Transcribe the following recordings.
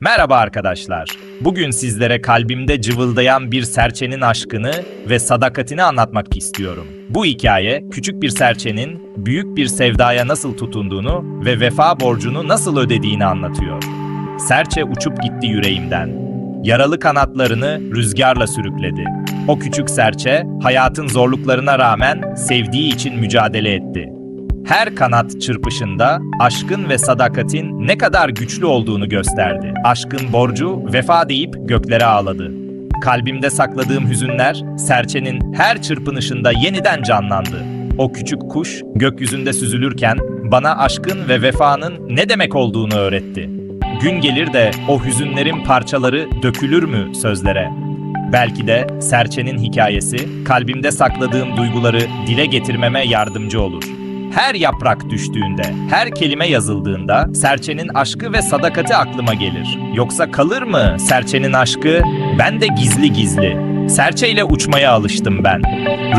Merhaba arkadaşlar. Bugün sizlere kalbimde cıvıldayan bir serçenin aşkını ve sadakatini anlatmak istiyorum. Bu hikaye, küçük bir serçenin büyük bir sevdaya nasıl tutunduğunu ve vefa borcunu nasıl ödediğini anlatıyor. Serçe uçup gitti yüreğimden. Yaralı kanatlarını rüzgarla sürükledi. O küçük serçe, hayatın zorluklarına rağmen sevdiği için mücadele etti. Her kanat çırpışında aşkın ve sadakatin ne kadar güçlü olduğunu gösterdi. Aşkın borcu vefa deyip göklere ağladı. Kalbimde sakladığım hüzünler serçenin her çırpınışında yeniden canlandı. O küçük kuş gökyüzünde süzülürken bana aşkın ve vefanın ne demek olduğunu öğretti. Gün gelir de o hüzünlerin parçaları dökülür mü sözlere? Belki de serçenin hikayesi kalbimde sakladığım duyguları dile getirmeme yardımcı olur. Her yaprak düştüğünde, her kelime yazıldığında serçenin aşkı ve sadakati aklıma gelir. Yoksa kalır mı serçenin aşkı? Ben de gizli gizli. Serçeyle uçmaya alıştım ben.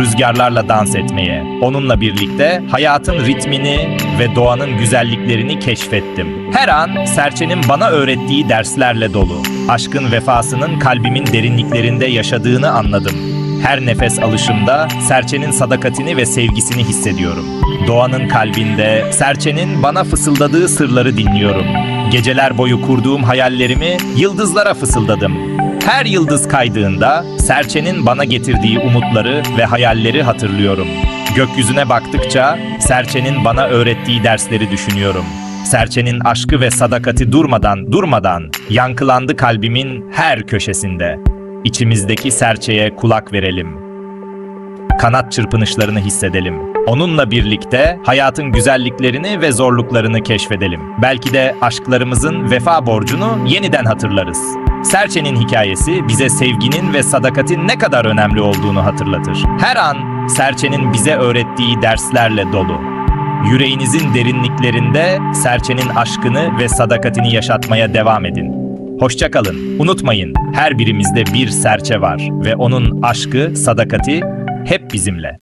Rüzgarlarla dans etmeye. Onunla birlikte hayatın ritmini ve doğanın güzelliklerini keşfettim. Her an serçenin bana öğrettiği derslerle dolu. Aşkın vefasının kalbimin derinliklerinde yaşadığını anladım. Her nefes alışımda serçenin sadakatini ve sevgisini hissediyorum. Doğanın kalbinde serçenin bana fısıldadığı sırları dinliyorum. Geceler boyu kurduğum hayallerimi yıldızlara fısıldadım. Her yıldız kaydığında serçenin bana getirdiği umutları ve hayalleri hatırlıyorum. Gökyüzüne baktıkça serçenin bana öğrettiği dersleri düşünüyorum. Serçenin aşkı ve sadakati durmadan yankılandı kalbimin her köşesinde. İçimizdeki serçeye kulak verelim. Kanat çırpınışlarını hissedelim. Onunla birlikte hayatın güzelliklerini ve zorluklarını keşfedelim. Belki de aşklarımızın vefa borcunu yeniden hatırlarız. Serçenin hikayesi bize sevginin ve sadakatin ne kadar önemli olduğunu hatırlatır. Her an serçenin bize öğrettiği derslerle dolu. Yüreğinizin derinliklerinde serçenin aşkını ve sadakatini yaşatmaya devam edin. Hoşça kalın. Unutmayın, her birimizde bir serçe var ve onun aşkı, sadakati hep bizimle.